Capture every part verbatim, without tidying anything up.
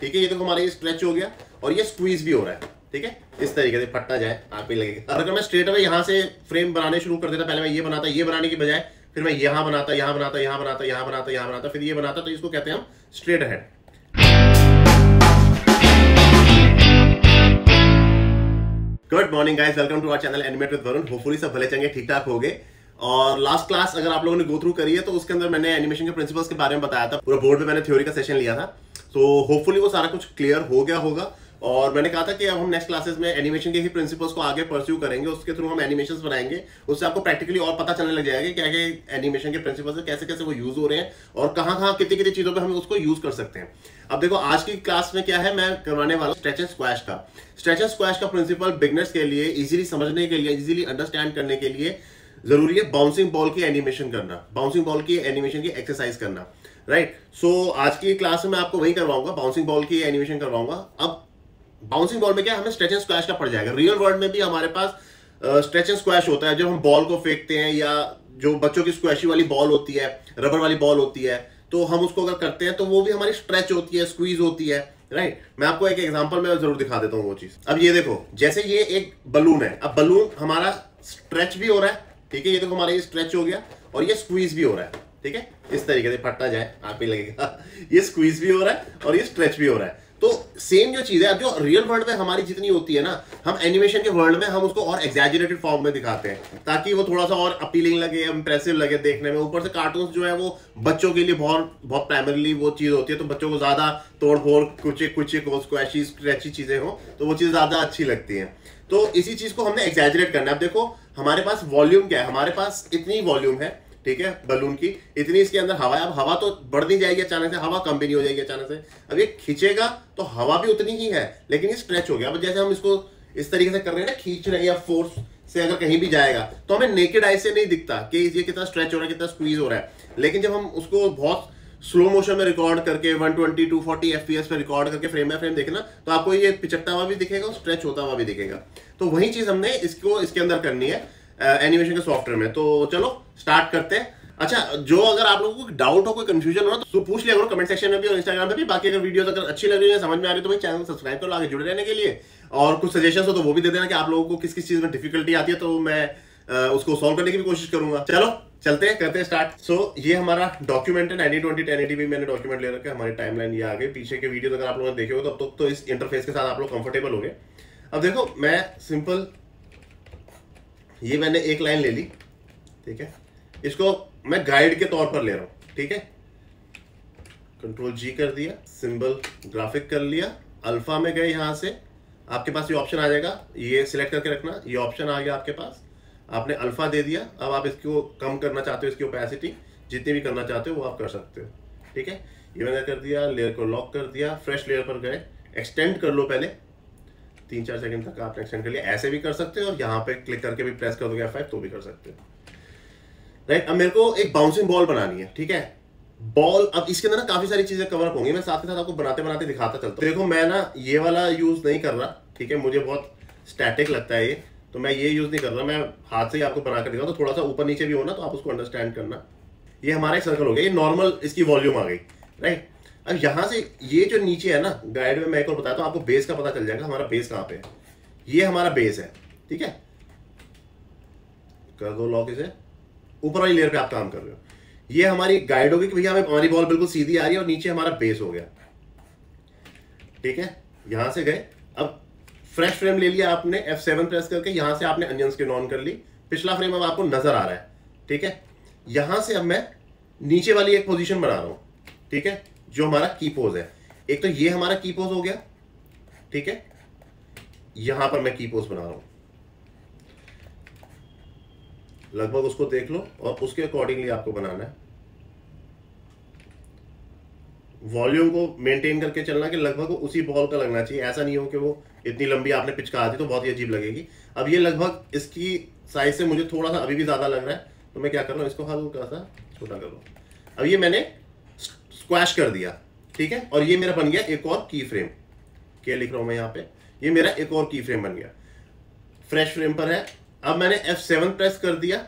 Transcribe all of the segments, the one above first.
ठीक है, ये देखो हमारा ये स्ट्रेच हो गया और ये स्क्वीज भी हो रहा है, ठीक है, इस तरीके से फटता जाए आप ही लगेगा। अगर मैं स्ट्रेट अवे यहाँ से फ्रेम बनाने शुरू कर देता, पहले मैं ये बनाता, ये बनाने की बजाय फिर मैं यहाँ बनाता यहाँ बनाता यहाँ बनाता यहाँ बनाता यहाँ बनाता फिर ये बनाता, तो इसको कहते हैं हम straight ahead. Good morning guys, welcome to our channel animate with Varun. Hopefully सब भले चंगे ठीक ठाक हो गए। और लास्ट क्लास अगर आप लोगों ने गो थ्रू करी है तो उसके अंदर मैंने एनिमेशन के प्रिंसिपल्स के बारे में बताया था, पूरा बोर्ड पे मैंने थ्योरी का सेशन लिया था, तो होपफुली वो सारा कुछ क्लियर हो गया होगा। और मैंने कहा था कि अब हम नेक्स्ट क्लासेस में एनिमेशन के ही प्रिंसिपल्स को आगे परस्यू करेंगे, उसके थ्रू हम एनिमेशंस बनाएंगे, उससे आपको प्रैक्टिकली और पता चलने लग जाएगा कि आगे एनिमेशन के प्रिंसिपल्स कैसे कैसे वो यूज हो रहे हैं और कहाँ कहाँ कितनी कितनी चीज़ों पे हम उसको यूज कर सकते हैं। अब देखो आज की क्लास में क्या है, मैं करवाने वाला स्ट्रेच एंड स्क्वैश का स्ट्रेच एंड स्क्वैश का प्रिंसिपल बिगिनर्स के लिए इजीली समझने के लिए, इजीली अंडरस्टैंड करने के लिए जरूरी है बाउंसिंग बॉल की एनिमेशन करना, बाउंसिंग बॉल की एनिमेशन की एक्सरसाइज करना, राइट। सो आज की क्लास में मैं आपको वही करवाऊंगा, बाउंसिंग बॉल की एनिमेशन करवाऊंगा। अब बाउंसिंग बॉल में क्या हमें स्ट्रेच एंड स्क्वैश का पड़ जाएगा, रियल वर्ल्ड में भी हमारे पास स्ट्रेच एंड स्क्वैश होता है, जब हम बॉल को फेंकते हैं या जो बच्चों की स्क्वैशी वाली बॉल होती है, रबर वाली बॉल होती है, तो हम उसको अगर करते हैं तो वो भी हमारी स्ट्रेच होती है, स्क्वीज होती है, राइट right? मैं आपको एक एग्जांपल में जरूर दिखा देता हूँ वो चीज। अब ये देखो, जैसे ये एक बलून है, अब बलून हमारा स्ट्रेच भी हो रहा है, ठीक है, ये देखो हमारा ये स्ट्रेच हो गया और ये स्क्वीज भी हो रहा है, ठीक है, इस तरीके से फटता जाए आप ही लगेगा, ये स्क्वीज भी हो रहा है और ये स्ट्रेच भी हो रहा है। तो सेम जो चीज है, अब जो रियल वर्ल्ड में हमारी जितनी होती है ना, हम एनिमेशन के वर्ल्ड में हम उसको और एग्जैजरेटेड फॉर्म में दिखाते हैं ताकि वो थोड़ा सा और अपीलिंग लगे, इंप्रेसिव लगे देखने में। ऊपर से कार्टून्स जो है वो बच्चों के लिए बहुत बहुत प्राइमरीली वो चीज होती है, तो बच्चों को ज्यादा तोड़ फोड़ कुछ कुछ स्क्वैशी स्क्रैची चीजें हो तो वो चीज ज्यादा अच्छी लगती है, तो इसी चीज को हमने एग्जैजरेट करना है। अब देखो हमारे पास वॉल्यूम क्या है, हमारे पास इतनी वॉल्यूम है, ठीक है, बलून की इतनी, इसके अंदर हवा है, अब हवा तो बढ़ नहीं जाएगी अचानक से, हवा कम भी नहीं हो जाएगी अचानक से। अब ये खींचेगा तो हवा भी उतनी ही है लेकिन ये स्ट्रेच हो गया। अब जैसे हम इसको इस तरीके से कर रहे हैं ना, खींच रहे हैं या फोर्स से अगर कहीं भी जाएगा तो हमें नेकेड आई से नहीं दिखता कि ये कितना स्ट्रेच हो रहा है, कितना स्क्वीज हो रहा है। लेकिन जब हम उसको बहुत स्लो मोशन में रिकॉर्ड करके one twenty two forty FPS पे रिकॉर्ड करके फ्रेम बाय फ्रेम देखना, तो आपको ये पिचकता हुआ भी दिखेगा और स्ट्रेच होता हुआ भी दिखेगा। तो वही चीज हमने इसको इसके अंदर करनी है एनिमेशन uh, के सॉफ्टवेयर में। तो चलो स्टार्ट करते हैं। अच्छा, जो अगर आप लोगों को डाउट हो, कोई कंफ्यूजन हो ना, तो पूछ लिया करो कमेंट सेक्शन में भी और इंस्टाग्राम पे भी। बाकी अगर वीडियोस अगर अच्छी लग रही है, समझ में आ रही है, तो भाई चैनल सब्सक्राइब करो आगे जुड़े रहने के लिए। और कुछ सजेशन हो तो वो भी दे देना कि आप लोगों को किस किस चीज में डिफिकल्टी आती है, तो मैं uh, उसको सॉल्व करने की भी कोशिश करूंगा। चलो चलते हैं, करते हैं स्टार्ट। सो so, ये हमारा डॉक्यूमेंट है, नाइनटीन ट्वेंटी टेन एटी भी मैंने डॉक्यूमेंट ले रखा है। हमारी टाइमलाइन ये आ गई, पीछे के वीडियो अगर आप लोगों ने देखे हो तो अब तक तो इस इंटरफेस के साथ आप लोग कंफर्टेबल हो गए। अब देखो मैं सिंपल ये मैंने एक लाइन ले ली, ठीक है, इसको मैं गाइड के तौर पर ले रहा हूँ, ठीक है, कंट्रोल जी कर दिया, सिंबल ग्राफिक कर लिया, अल्फा में गए, यहाँ से आपके पास ये ऑप्शन आ जाएगा, ये सिलेक्ट करके रखना, ये ऑप्शन आ गया आपके पास, आपने अल्फा दे दिया। अब आप इसको कम करना चाहते हो, इसकी ओपेसिटी जितनी भी करना चाहते हो वो आप कर सकते हो, ठीक है, ये मैंने कर दिया, लेयर को लॉक कर दिया, फ्रेश लेयर पर गए, एक्सटेंड कर लो, पहले तीन चार सेकंड तक आपने एक्सटेंड कर लिया, ऐसे भी कर सकते हो और यहाँ पे क्लिक करके भी प्रेस कर दोगे एफ फाइव तो भी कर सकते हो, राइट। अब मेरे को एक बाउंसिंग बॉल बनानी है, ठीक है, बॉल। अब इसके अंदर ना काफी सारी चीजें कवर अप होंगी, मैं साथ के साथ आपको बनाते बनाते दिखाता चलता हूँ। देखो मैं ना ये वाला यूज नहीं कर रहा, ठीक है, मुझे बहुत स्टैटिक लगता है ये, तो मैं ये यूज नहीं कर रहा, मैं हाथ से ही आपको बनाकर दिखाऊँ, तो थोड़ा सा ऊपर नीचे भी होना तो आप उसको अंडरस्टैंड करना। ये हमारा एक सर्कल हो गया, ये नॉर्मल इसकी वॉल्यूम आ गई, राइट। अब यहाँ से ये जो नीचे है ना गाइड में, मैं एक और बताता हूँ आपको, बेस का पता चल जाएगा हमारा बेस कहाँ पे है। ये हमारा बेस है, ठीक है, कर दो लॉक इसे, ऊपर वाली लेयर पे आप काम कर रहे हो। ये हमारी गाइड होगी कि भैया हमें हमारी बॉल बिल्कुल सीधी आ रही है और नीचे हमारा बेस हो गया, ठीक है, यहाँ से गए। अब फ्रेश फ्रेम ले लिया आपने, एफ सेवन प्रेस करके यहाँ से आपने अनियन स्किन ऑन कर ली, पिछला फ्रेम अब आपको नजर आ रहा है, ठीक है। यहाँ से अब मैं नीचे वाली एक पोजिशन बना रहा हूँ, ठीक है, जो हमारा की पोज है। एक तो ये हमारा की पोज हो गया, ठीक है, यहां पर मैं की पोज बना रहा हूं, लगभग उसको देख लो और उसके अकॉर्डिंगली आपको बनाना है। वॉल्यूम को मेंटेन करके चलना कि लगभग उसी बॉल का लगना चाहिए, ऐसा नहीं हो कि वो इतनी लंबी आपने पिचका दी तो बहुत ही अजीब लगेगी। अब ये लगभग इसकी साइज से मुझे थोड़ा सा अभी भी ज्यादा लग रहा है, तो मैं क्या कर रहा हूं, इसको हल्का सा छोटा कर रहा हूं। अब ये मैंने स्क्वैश कर दिया, ठीक है, और ये मेरा बन गया एक और की फ्रेम, क्या लिख रहा हूं मैं यहाँ पे, ये मेरा एक और की फ्रेम बन गया, फ्रेश फ्रेम पर है। अब मैंने एफ सेवन प्रेस कर दिया,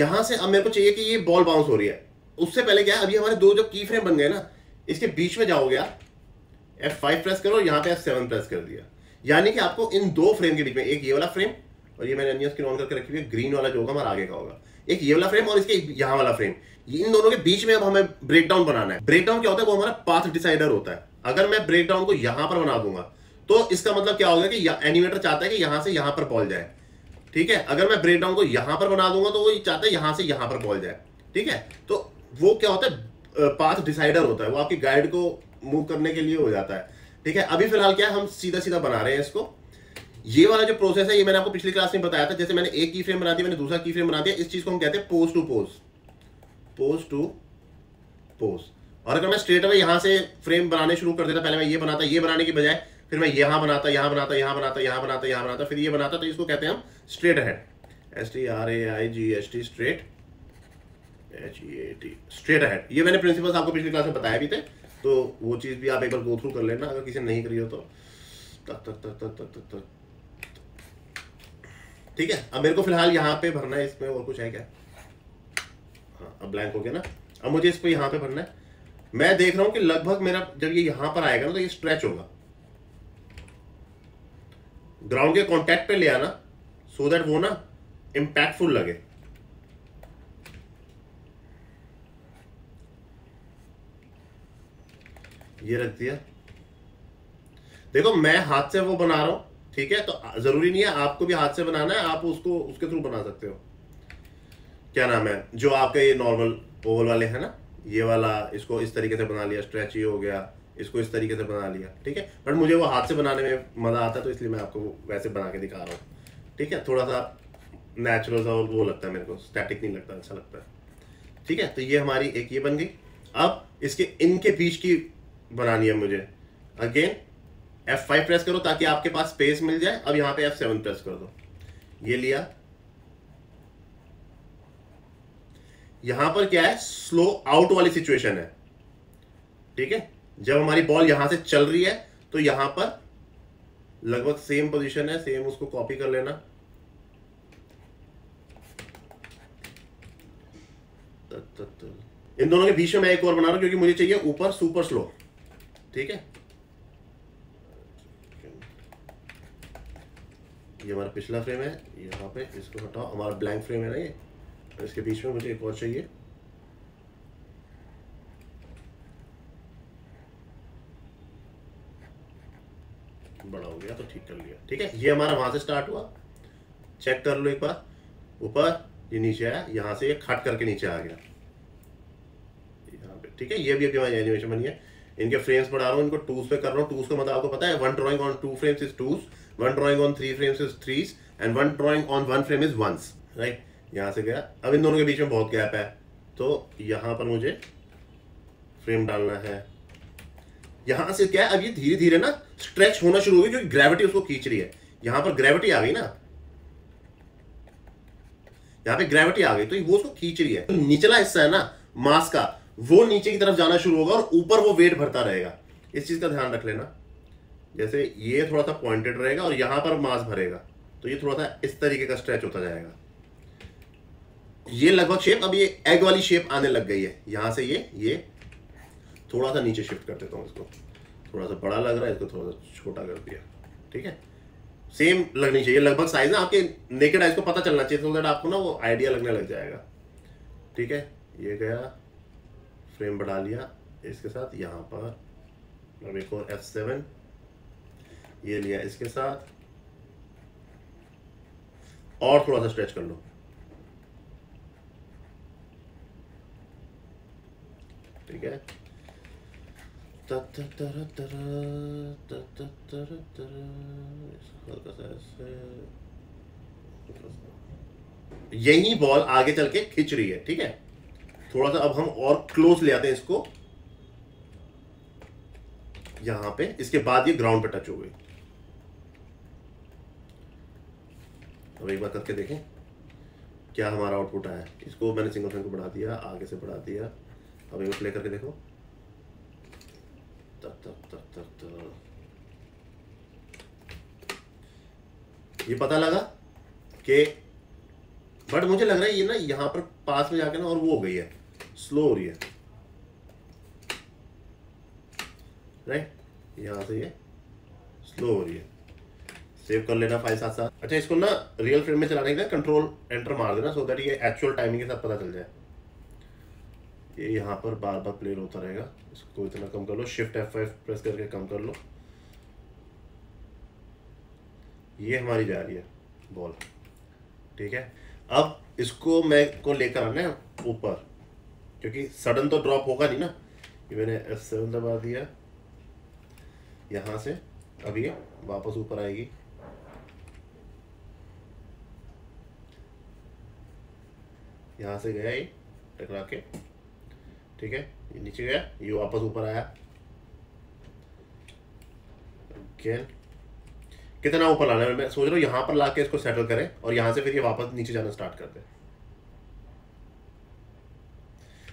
यहां से अब मेरे को चाहिए कि ये बॉल बाउंस हो रही है, उससे पहले क्या है, अभी हमारे दो जो की फ्रेम बन गए ना, इसके बीच में जाओगे आप, एफ फाइव प्रेस करो, यहाँ पे एफ सेवन प्रेस कर दिया, यानी कि आपको इन दो फ्रेम के बीच में, एक ये वाला फ्रेम और ये मैंने अन्य स्क्रीन ऑन करके रखी हुई है, ग्रीन वाला जो होगा हमारा आगे का होगा, एक ये वाला फ्रेम और इसके यहाँ वाला फ्रेम, इन दोनों के बीच में अब हमें ब्रेकडाउन बनाना है। ब्रेकडाउन क्या होता है, वो हमारा पाथ डिसाइडर होता है। अगर मैं ब्रेकडाउन को यहाँ पर बना दूंगा तो इसका मतलब क्या होगा कि एनिमेटर चाहता है कि यहाँ से यहाँ पर पहुंच जाए, ठीक है। अगर मैं ब्रेकडाउन को यहाँ पर बना दूंगा तो वो चाहता है यहाँ से यहाँ पर पहुंच जाए, ठीक है। तो वो क्या होता है, पाथ डिसाइडर होता है, वो आपकी गाइड को मूव करने के लिए हो जाता है, ठीक है। अभी फिलहाल क्या है, हम सीधा सीधा बना रहे हैं इसको। ये वाला जो प्रोसेस है ये मैंने आपको पिछली क्लास में बताया था, जैसे मैंने एक की फ्रेम बना दी, मैंने दूसरा की फ्रेम बना दिया, इस चीज को हम कहते हैं pose to pose, pose to pose. और अगर मैं स्ट्रेट अवे यहाँ से फ्रेम बनाने शुरू कर देता, पहले मैं ये बनाता, ये बनाने की बजाय फिर मैं यहाँ बनाता, यहाँ बनाता, यहाँ बनाता, यहाँ बनाता, यहाँ बनाता, फिर ये बनाता, तो इसको कहते हैं हम straight ahead, S T R A I G S T, straight H E A T, straight ahead. ये मैंने प्रिंसिपल्स आपको पिछली क्लास में बताया भी थे, तो वो चीज़ भी आप एक बार गो थ्रू कर लेना अगर किसी ने नहीं करी हो तो। तक तक तक तक तक तक ठीक है। अब मेरे को फिलहाल यहाँ पे भरना है, इसमें और कुछ है क्या? हाँ, अब ब्लैंक हो गया ना। अब मुझे इसको यहाँ पे भरना है। मैं देख रहा हूँ कि लगभग मेरा जब ये यहाँ पर आएगा ना तो ये स्ट्रेच होगा, ग्राउंड के कॉन्टैक्ट पे ले आना सो दैट वो ना इम्पैक्टफुल लगे। ये रख दिया। देखो मैं हाथ से वो बना रहा हूं, ठीक है, तो जरूरी नहीं है आपको भी हाथ से बनाना है, आप उसको उसके थ्रू बना सकते हो। क्या नाम है जो आपका ये नॉर्मल ओवल वाले है ना, ये वाला, इसको इस तरीके से बना लिया, स्ट्रेची हो गया, इसको इस तरीके से बना लिया, ठीक है। बट मुझे वो हाथ से बनाने में मजा आता है, तो इसलिए मैं आपको वैसे बना के दिखा रहा हूँ, ठीक है। थोड़ा सा नेचुरल सा वो लगता है मेरे को, स्टैटिक नहीं लगता, अच्छा लगता है, ठीक है। तो ये हमारी एक ये बन गई। अब इसके इनके बीच की बनानी है मुझे। अगेन एफ फाइव प्रेस करो ताकि आपके पास स्पेस मिल जाए। अब यहाँ पे एफ सेवन प्रेस कर दो, ये लिया। यहाँ पर क्या है, स्लो आउट वाली सिचुएशन है, ठीक है। जब हमारी बॉल यहाँ से चल रही है तो यहाँ पर लगभग सेम पोजीशन है, सेम उसको कॉपी कर लेना। इन दोनों के बीच में मैं एक और बना रहा हूँ क्योंकि मुझे चाहिए ऊपर सुपर स्लो, ठीक है। ये हमारा पिछला फ्रेम है, यहाँ पे इसको हटाओ, हमारा ब्लैंक फ्रेम है ना ये, इसके बीच में मुझे एक और चाहिए। बड़ा हो गया तो ठीक कर लिया, ठीक है। ये हमारा वहां से स्टार्ट हुआ, चेक कर लो एक बार, ऊपर ये नीचे आया, यहाँ से ये खट करके नीचे आ गया यहाँ पे, ठीक है। ये भी हमारी एनिमेशन बनी है। इनके फ्रेम्स बढ़ा रहा हूँ, इनको टूस पे कर रहा हूँ। टूस का मतलब आपको पता है, one drawing on two frames is twos, one drawing on three frames is threes and one drawing on one frame is ones, right. यहाँ से गया। अब इन दोनों के बीच में बहुत गैप है, तो यहाँ पर मुझे फ्रेम डालना है। यहाँ से क्या है, अब ये धीरे धीरे ना स्ट्रेच होना शुरू हो गई क्योंकि ग्रेविटी उसको खींच रही है। यहाँ पर ग्रेविटी आ गई ना, यहाँ पे ग्रेविटी आ गई तो वो उसको खींच रही है। तो निचला हिस्सा है ना मास का, वो नीचे की तरफ जाना शुरू होगा और ऊपर वो वेट भरता रहेगा। इस चीज का ध्यान रख लेना। जैसे ये थोड़ा सा पॉइंटेड रहेगा और यहां पर मास भरेगा, तो ये थोड़ा सा इस तरीके का स्ट्रेच होता जाएगा। ये लगभग शेप, अब ये एग वाली शेप आने लग गई है। यहां से ये ये थोड़ा सा नीचे शिफ्ट कर देता हूँ, इसको थोड़ा सा बड़ा लग रहा है, इसको थोड़ा सा छोटा कर दिया, ठीक है। सेम लगनी चाहिए लगभग साइज ना, आपके नेकेड आइज को पता चलना चाहिए, तो आपको ना वो आइडिया लगने लग जाएगा, ठीक है। ये गया, फ्रेम बढ़ा लिया, इसके साथ यहाँ पर अब एक और एफ सेवन, ये लिया इसके साथ, और थोड़ा सा स्ट्रेच कर लो। ठीक है, यही बॉल आगे चल के खींच रही है, ठीक है। थोड़ा सा अब हम और क्लोज ले आते हैं इसको, यहां पे, इसके बाद ये ग्राउंड पे टच हो गई। अब एक बार करके देखें क्या हमारा आउटपुट आया। इसको मैंने सिंगल फ्रेम को बढ़ा दिया, आगे से बढ़ा दिया। अब एक बार प्ले करके देखो। तक तक तक तक तक। ये पता लगा कि, बट मुझे लग रहा है ये ना यहां पर पास में जाके ना और वो हो गई है, स्लो हो रही है, राइट। यहाँ से ये स्लो हो रही है। सेव कर लेना फाइल साथ साथ। अच्छा, इसको ना रियल फ्रेम में चलाने के लिए कंट्रोल एंटर मार देना, सो दैट ये एक्चुअल टाइमिंग के साथ पता चल जाए। ये यहाँ पर बार बार प्ले होता रहेगा। इसको इतना कम कर लो, शिफ्ट एफ फाइव प्रेस करके कम कर लो। ये हमारी जा रही है बॉल, ठीक है। अब इसको मैं को लेकर आना है ऊपर, क्योंकि सडन तो ड्रॉप होगा नहीं ना। ये मैंने एफ सेवन दबा दिया यहाँ से, अब ये वापस ऊपर आएगी। यहाँ से गया ये टकरा के, ठीक है, ये नीचे गया, ये वापस ऊपर आया। अगेन कितना ऊपर लाना है मैं सोच रहा हूँ, यहाँ पर ला के इसको सेटल करें और यहाँ से फिर ये वापस नीचे जाना स्टार्ट कर दें।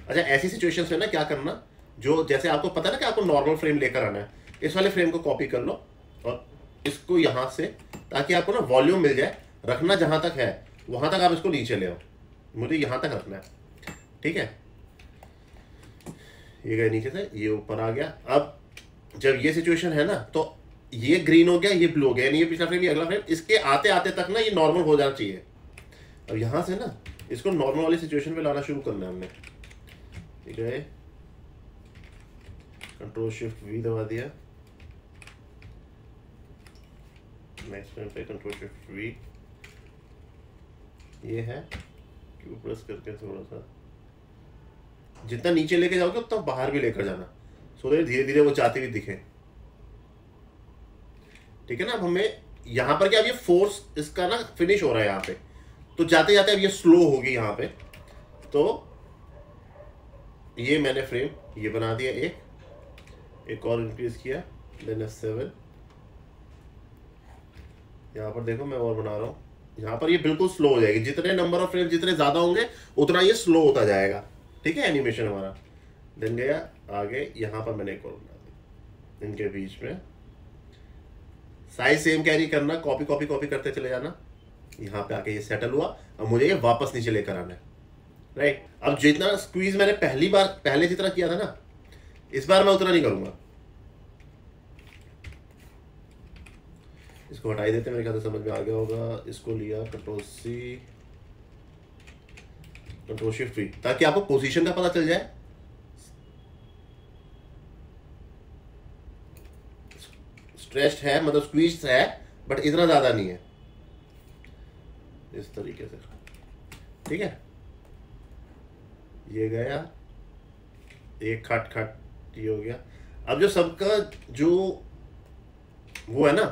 अच्छा, ऐसी सिचुएशंस में ना क्या करना, जो जैसे आपको पता है ना कि आपको नॉर्मल फ्रेम लेकर आना है, इस वाले फ्रेम को कॉपी कर लो और इसको यहाँ से, ताकि आपको ना वॉल्यूम मिल जाए, रखना जहाँ तक है वहाँ तक आप इसको नीचे ले आओ। मुझे यहाँ तक रखना है, ठीक है। ये गया नीचे से, ये ऊपर आ गया। अब जब ये सिचुएशन है ना, तो ये ग्रीन हो गया, ये ब्लू हो गया, यानी ये पिछला फ्रेम, ये अगला फ्रेम, इसके आते आते तक ना ये नॉर्मल हो जाना चाहिए। अब यहाँ से ना इसको नॉर्मल वाली सिचुएशन में लाना शुरू करना है हमने। ठीक है, कंट्रोल शिफ्ट वी दबा दिया, नेक्स्ट फ्रेम पे कंट्रोल शिफ्ट वी, ये है क्यू प्रेस करके थोड़ा सा जितना नीचे लेके जाओगे उतना तो बाहर भी लेकर जाना, सो दैट धीरे धीरे वो जाते हुए दिखे, ठीक है ना। अब हमें यहाँ पर क्या, अब ये फोर्स इसका ना फिनिश हो रहा है यहाँ पे, तो जाते जाते अब ये स्लो होगी यहाँ पे। तो ये मैंने फ्रेम ये बना दिया, एक एक और इंक्रीज किया, देन एफ सेवन। यहाँ पर देखो मैं और बना रहा हूँ, यहाँ पर ये बिल्कुल स्लो हो जाएगी। जितने नंबर ऑफ फ्रेम जितने ज़्यादा होंगे उतना ये स्लो होता जाएगा, ठीक है, एनिमेशन हमारा। देन गया आगे, यहाँ पर मैंने एक और बना दी, इनके बीच में साइज सेम कैरी करना, कॉपी कॉपी कॉपी करते चले जाना। यहाँ पे आके ये सेटल हुआ, अब मुझे ये वापस नीचे लेकर आना है, राइट। अब जितना स्क्वीज मैंने पहली बार पहले जितना किया था ना, इस बार मैं उतना नहीं करूँगा। इसको हटाई देते, मेरे ख्याल से समझ में आ गया होगा। इसको लिया, control C, control shift V, ताकि आपको पोजीशन का पता चल जाए। स्ट्रेस्ड है मतलब स्क्वीज्ड है, बट इतना ज्यादा नहीं है, इस तरीके से, ठीक है। ये गया एक खट खट, ये हो गया। अब जो सबका जो वो है ना,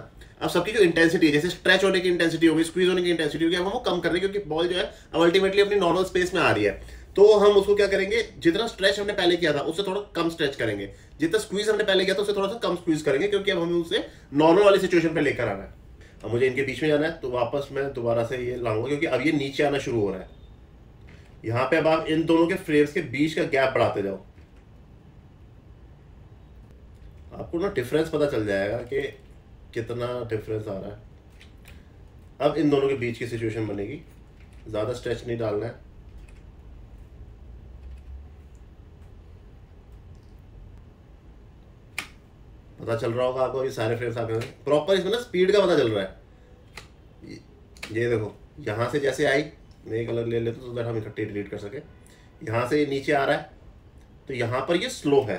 अब सबकी जो इंटेंसिटी है, जैसे स्ट्रेच होने की इंटेंसिटी होगी, स्क्वीज होने की इंटेंसिटी होगी, हम वो कम कर रहे हैं, क्योंकि बॉल जो है अब अल्टीमेटली अपनी नॉर्मल स्पेस में आ रही है। तो हम उसको क्या करेंगे, जितना स्ट्रेच हमने पहले किया था उससे थोड़ा कम स्ट्रेच करेंगे, जितना स्क्वीज हमने पहले किया था उससे थोड़ा सा कम स्क्वीज करेंगे, क्योंकि अब हमें उसे नॉर्मल वाली सिचुएशन पर लेकर आना है। अब मुझे इनके बीच में जाना है, तो वापस मैं दोबारा से ये लाऊंगा, क्योंकि अब ये नीचे आना शुरू हो रहा है। यहाँ पे अब आप इन दोनों के फ्रेम्स के बीच का गैप बढ़ाते जाओ, आपको ना डिफरेंस पता चल जाएगा कि कितना डिफरेंस आ रहा है। अब इन दोनों के बीच की सिचुएशन बनेगी, ज़्यादा स्ट्रेच नहीं डालना है। पता चल रहा होगा आपको, ये सारे फ्रेम्स आकर प्रॉपर इसमें ना स्पीड का पता चल रहा है। ये देखो, यहाँ से जैसे आई, मैं एक अलग ले लेता हूँ, सो दैट हम इकट्ठे डिलीट कर सके। यहाँ से ये नीचे आ रहा है, तो यहाँ पर ये स्लो है,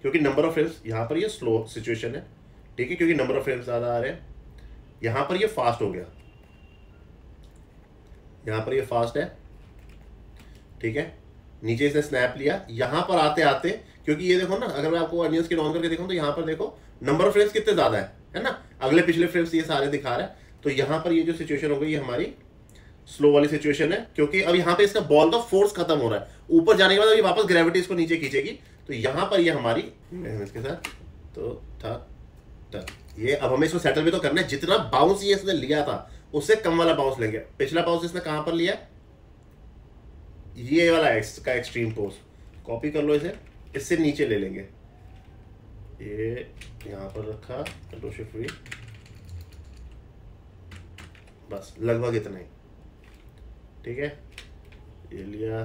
क्योंकि नंबर ऑफ फ्रेम्स, यहाँ पर ये स्लो सिचुएशन है, ठीक है, क्योंकि नंबर ऑफ फ्रेम्स ज़्यादा आ रहे हैं। यहाँ पर ये फास्ट हो गया, यहाँ पर ये फास्ट है, ठीक है। नीचे इसने स्नैप लिया, यहाँ पर आते आते, क्योंकि ये देखो ना, अगर मैं आपको अनियन स्किन ऑन करके देखूँ तो यहाँ पर देखो नंबर ऑफ फ्रेम्स कितने ज़्यादा है, है ना। अगले पिछले फ्रेम्स ये सारे दिखा रहा है, तो यहाँ पर ये जो सिचुएशन हो गई ये हमारी स्लो वाली सिचुएशन है, क्योंकि अब यहाँ पे इसका बॉल का फोर्स खत्म हो रहा है। ऊपर जाने के बाद ये वापस ग्रेविटी इसको नीचे खींचेगी, तो यहाँ पर ये हमारी इसके साथ तो था। ये अब हमें इसको सेटल भी तो करना है, जितना बाउंस ये इसने लिया था उससे कम वाला बाउंस लेंगे। पिछला बाउंस इसने कहां पर लिया, ये वाला एक्स का एक्सट्रीम पोज, कॉपी कर लो इसे, इससे नीचे ले लेंगे। ये यहां पर रखा, कंट्रोल शिफ्ट वी, बस लगभग इतना ही, ठीक है। ये लिया,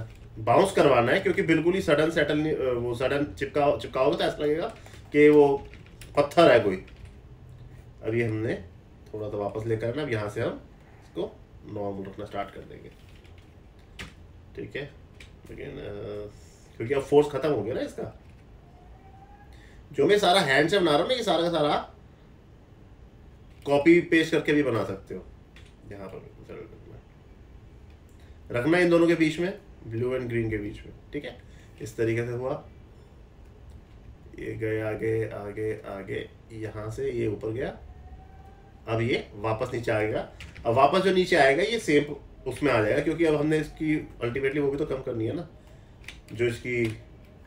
बाउंस करवाना है, क्योंकि बिल्कुल ही सडन सेटल नहीं, वो सडन चिपका चिपका होगा तो ऐसा लगेगा कि वो पत्थर है कोई। अभी हमने थोड़ा सा वापस लेकर ना, अब यहाँ से हम इसको नॉर्मल रखना स्टार्ट कर देंगे, ठीक है। लेकिन क्योंकि अब फोर्स खत्म हो गया ना इसका, जो मैं सारा हैंड से बना रहा हूँ ना, ये सारा का सारा कॉपी पेस्ट करके भी बना सकते हो। यहाँ पर रखना है इन दोनों के बीच में, ब्लू एंड ग्रीन के बीच में, ठीक है। इस तरीके से हुआ, ये गए आगे आगे आगे, यहाँ से ये ऊपर गया, अब ये वापस नीचे आएगा। अब वापस जो नीचे आएगा ये सेम उसमें आ जाएगा, क्योंकि अब हमने इसकी अल्टीमेटली वो भी तो कम करनी है ना, जो इसकी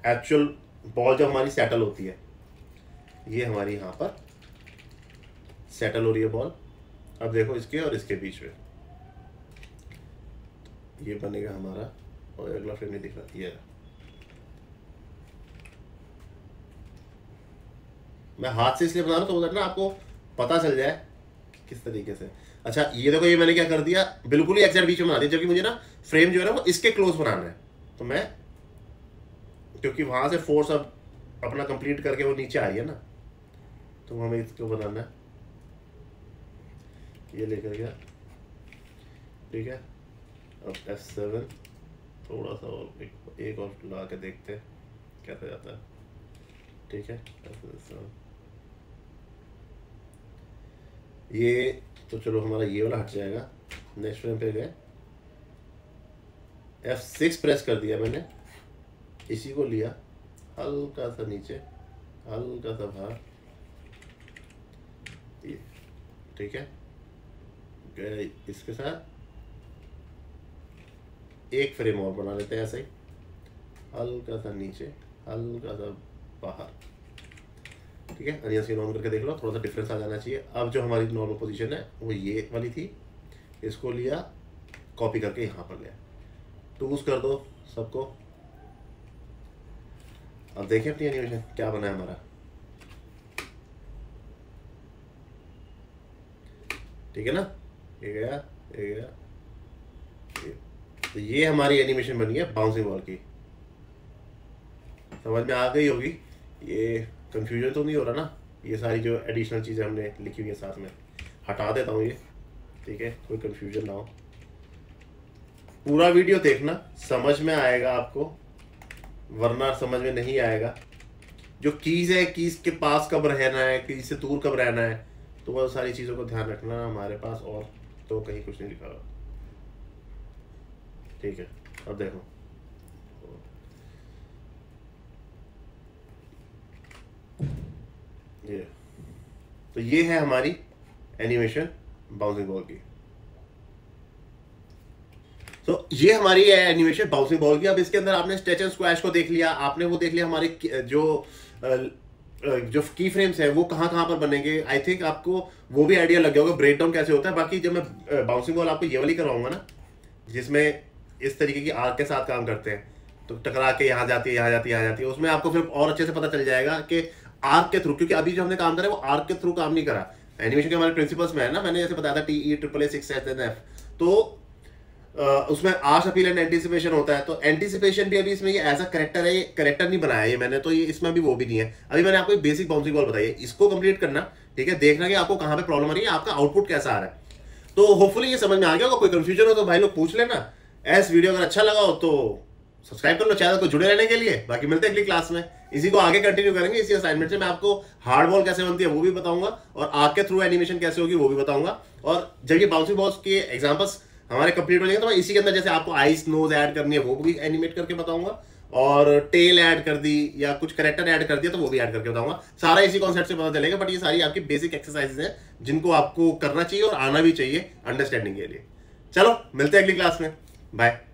एक्चुअल बॉल जब हमारी सेटल होती है, ये हमारी यहाँ पर सेटल हो रही है बॉल। अब देखो इसके और इसके बीच में ये बनेगा हमारा, और अगला फ्रेम नहीं दिखाती है। मैं हाथ से इसलिए बना रहा हूँ तो ना आपको पता चल जाए किस तरीके से। अच्छा ये देखो, ये मैंने क्या कर दिया, बिल्कुल ही एग्जैक्ट बीच में बना दिया, जबकि मुझे ना फ्रेम जो है ना वो इसके क्लोज बनाना है। तो मैं क्योंकि वहाँ से फोर्स अब अपना कंप्लीट करके वो नीचे आई है ना, तो हमें इसको बनाना है, ये लेकर गया, ठीक है। अब एस सेवन थोड़ा सा और एक, एक और ला के देखते हैं कैसा जाता है, ठीक है। ये तो चलो हमारा ये वाला हट जाएगा। नेक्स्ट फ्रेम पे गए, एफ सिक्स प्रेस कर दिया मैंने, इसी को लिया, हल्का सा नीचे, हल्का सा बाहर, ये ठीक है। गए इसके साथ एक फ्रेम और बना लेते हैं, ऐसे ही हल्का सा नीचे, हल्का सा बाहर, ठीक है। अनिया से नॉर्मल करके देख लो, थोड़ा सा डिफरेंस आ जाना चाहिए। अब जो हमारी नॉर्मल पोजीशन है वो ये वाली थी, इसको लिया, कॉपी करके यहाँ पर लिया, टूज कर दो सबको। अब देखें अपनी एनिमेशन क्या बना है हमारा, ठीक है ना। ये गया, ये गया, ये। तो ये हमारी एनिमेशन बनी है बाउंसिंग बॉल की, समझ में आ गई होगी। ये कंफ्यूजन तो नहीं हो रहा ना, ये सारी जो एडिशनल चीज़ें हमने लिखी हुई है साथ में हटा देता हूँ ये, ठीक है, कोई कंफ्यूजन ना हो। पूरा वीडियो देखना, समझ में आएगा आपको, वरना समझ में नहीं आएगा। जो कीज़ है, कीज़ के पास कब रहना है, कीज़ से दूर कब रहना है, तो वह सारी चीज़ों को ध्यान रखना हमारे पास, और तो कहीं कुछ नहीं लिखा हुआ, ठीक है। अब देखो ये, तो ये है हमारी एनिमेशन बाउंसिंग बॉल की। तो ये हमारी है एनिमेशन बाउंसिंग बॉल की। अब इसके अंदर आपने स्ट्रेच एंड स्क्वैश को देख लिया, आपने वो देख लिया हमारे जो जो की फ्रेम्स है वो कहाँ कहाँ पर बनेंगे। आई थिंक आपको वो भी आइडिया लग गया होगा ब्रेक डाउन कैसे होता है। बाकी जब मैं बाउंसिंग बॉल आपको ये वाली करवाऊंगा ना, जिसमें इस तरीके की आर्क के साथ काम करते हैं, तो टकरा के यहाँ जाती है, यहाँ जाती है, यहाँ जाती है, उसमें आपको फिर और अच्छे से पता चल जाएगा कि आर्क के थ्रू, क्योंकि अभी जो हमने काम करा है वो आर्क के थ्रू काम नहीं करा। एनिमेशन के हमारे प्रिंसिपल्स में है ना, मैंने जैसे बताया था T E triple A six H N F, तो आ, उसमें आर्स अपील एंड एंटीसिपेशन होता है। तो एंटीसिपेशन भी अभी इसमें ये एज अ करेक्टर है, ये करेक्टर नहीं बनाया ये मैंने, तो ये इसमें भी वो भी नहीं है। अभी मैंने आपको बेसिक बाउंसिंग बॉल बताई है, इसको कंप्लीट करना, ठीक है, देखना कि आपको कहाँ पर प्रॉब्लम आ रही है, आपका आउटपुट कैसा आ रहा है। तो होपफुली ये समझ में आ गया होगा, कोई कन्फ्यूजन हो तो भाई लोग पूछ लेना। एस वीडियो अगर अच्छा लगा हो तो सब्सक्राइब कर लो चैनल को जुड़े रहने के लिए। बाकी मिलते हैं अगली क्लास में, इसी को आगे कंटिन्यू करेंगे। इसी असाइनमेंट से मैं आपको हार्ड बॉल कैसे बनती है वो भी बताऊंगा, और आर्क के थ्रू एनिमेशन कैसे होगी वो भी बताऊंगा। और जब ये बाउंसिंग बॉल्स के एग्जांपल्स हमारे कंप्लीट हो जाएंगे, तो मैं इसी के अंदर जैसे आपको आइस नोज ऐड करनी है वो भी एनिमेट करके बताऊंगा, और टेल ऐड कर दी या कुछ करेक्टर ऐड कर दिया तो वो भी ऐड करके बताऊंगा। सारा इसी कॉन्सेप्ट से पता चलेगा। बट ये सारी आपकी बेसिक एक्सरसाइजेज हैं जिनको आपको करना चाहिए और आना भी चाहिए अंडरस्टैंडिंग के लिए। चलो मिलते हैं अगली क्लास में, बाय।